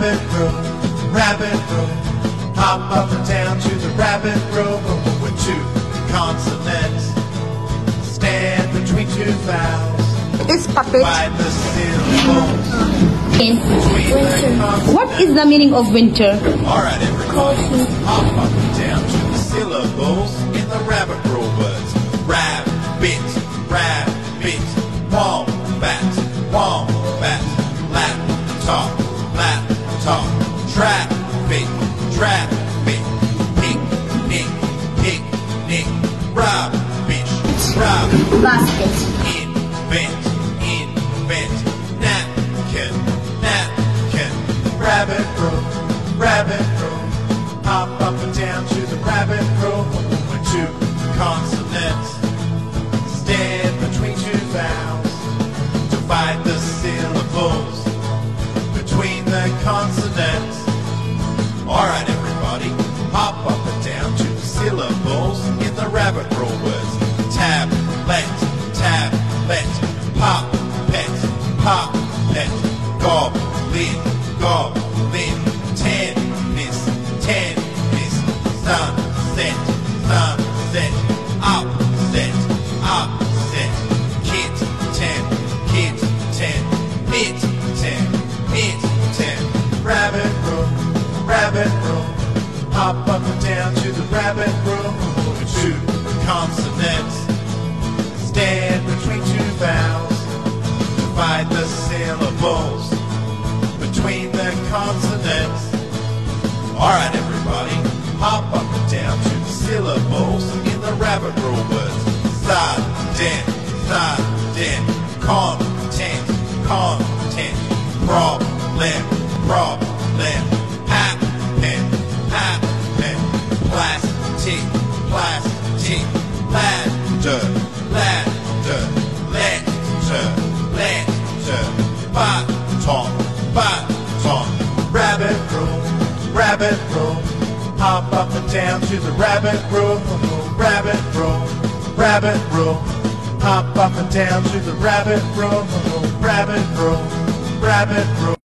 Rabbit Room, hop up and down to the Rabbit Room with two consonants, stand between two vowels. It's puppet. The syllables. Winter. What is the meaning of winter? All right, everybody, hop up and down to the syllables in the Rabbit Room words. Rabbit, rabbit, wombat, wombat, laptop, laptop, traffic, traffic, picnic, picnic, rubbish, rubbish, basket, invent, napkin, napkin, rabbit room, hop up and down to the rabbit room with two consonants, stand between two vowels, divide the syllables between the consonants. Alright everybody, hop up and down to the syllables in the rabbit roll words. Tablet, tablet, pop, pet, goblin, goblin, tennis, tennis, sunset, sunset, upset, upset, kitten, mitten, rabbit room, hop up and down to the rabbit room with two consonants, stand between two vowels, divide the syllables between the consonants. Alright everybody, hop up and down to the syllables in the rabbit room words. Sudden, content, problem, happen, plastic, ladder, baton, rabbit room, hop up and down to the rabbit room, hop up and down to the rabbit room, rabbit room.